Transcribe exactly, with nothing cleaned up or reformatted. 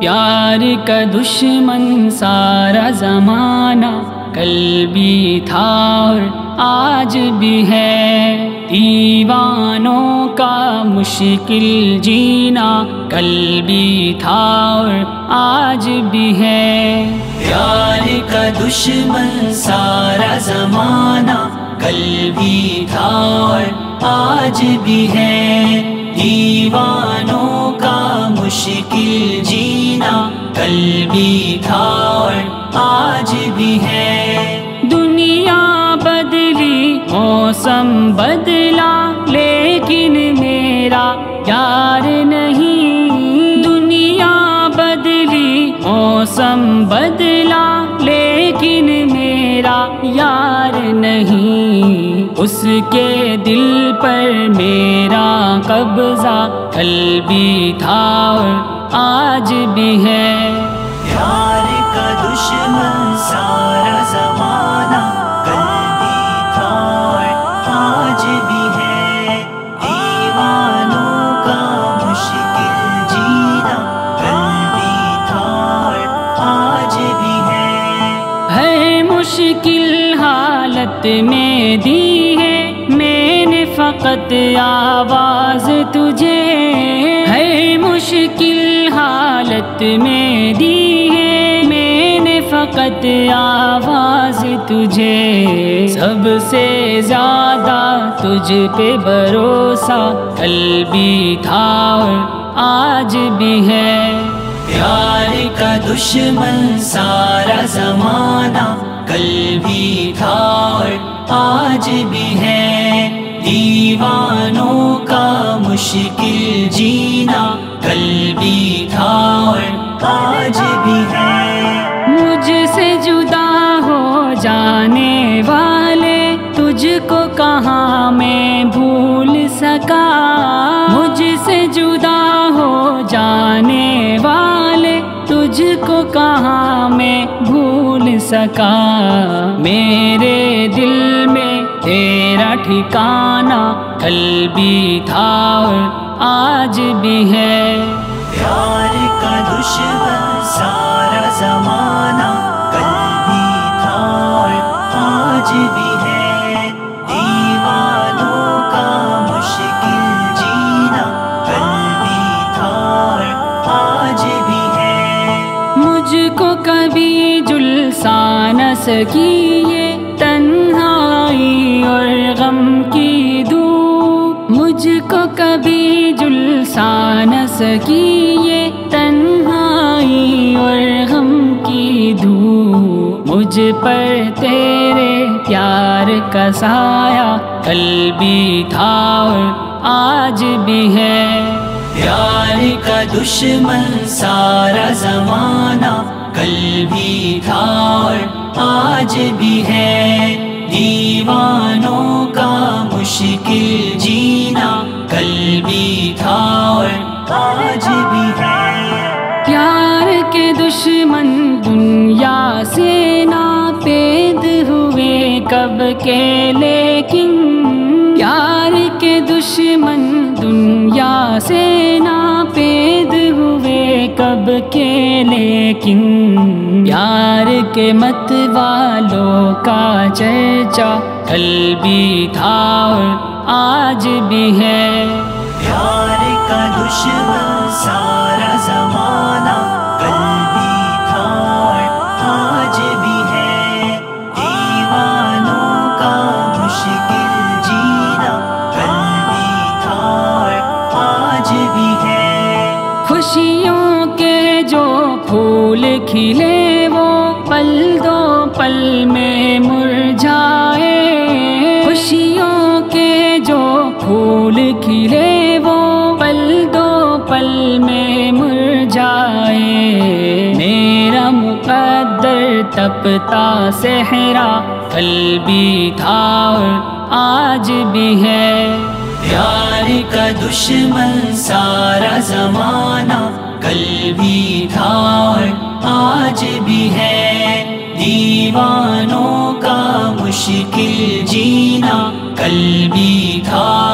प्यार का दुश्मन सारा ज़माना, कल भी था और आज भी है। दीवानों का मुश्किल जीना, कल भी था और आज भी है। प्यार का दुश्मन सारा ज़माना, कल भी था और आज भी है। दीवानों का मुश्किल जीना, कल भी था और आज भी है। दुनिया बदली, मौसम बदला, लेकिन मेरा यार नहीं। दुनिया बदली, मौसम बदला, लेकिन मेरा यार नहीं। उसके दिल पर मेरा कब्जा, कल भी था और आज भी है। प्यार का दुश्मन सारा ज़माना, कल भी था और आज भी है। दीवानों का मुश्किल जीना, कल भी था और आज भी है। हर मुश्किल हालत में दी है मैंने फकत आवाज़ तुझे। हर मुश्किल हालत में दी है मैंने फकत आवाज़ तुझे। सबसे ज़्यादा तुझ पे भरोसा, कल भी था और आज भी है। प्यार का दुश्मन सारा ज़माना, कल भी था और आज भी है। दीवानों का मुश्किल जीना, कल भी था और आज भी है। मुझसे जुदा हो जाने वाले, तुझको कहाँ मैं भूल सका। मुझसे जुदा हो जाने वाले, तुझको कहाँ मैं भूल सका। मेरे दिल में तेरा ठिकाना, कल भी था और आज भी है। प्यार का दुश्मन सारा ज़माना, कल भी था और आज भी है। दीवानों का मुश्किल जीना, कल भी था और आज भी है। मुझको कभी जुलसा न सकी ये तन्हाई और गम की धूप। मुझको कभी झुलसा न सकी ये तन्हाई और गम की धूप। मुझ पर तेरे प्यार का साया, कल भी था और आज भी है। प्यार का दुश्मन सारा ज़माना, कल भी था और आज भी है। दीवानों का मुश्किल जीना, कल भी था और आज भी है। प्यार के दुश्मन दुनिया से नापैद हुए कब के, लेकिन प्यार के दुश्मन दुनिया से नापैद हुए कब के, लेकिन प्यार के मत वालों का चर्चा, कल भी था और आज भी है। प्यार का दुश्मन सारा ज़माना, कल भी था और आज भी है। दीवानों का मुश्किल जीना, कल भी था और आज भी है। खुशियों के जो फूल खिले वो पल दो पल में मुरझाए। खुशियों के जो फूल खिले वो पल दो पल में मुरझाए। मेरा मुकद्दर तपता सेहरा, कल भी था और आज भी है। प्यार का दुश्मन सारा ज़माना, कल भी था और आज भी है। दीवानों का मुश्किल जीना, कल भी था।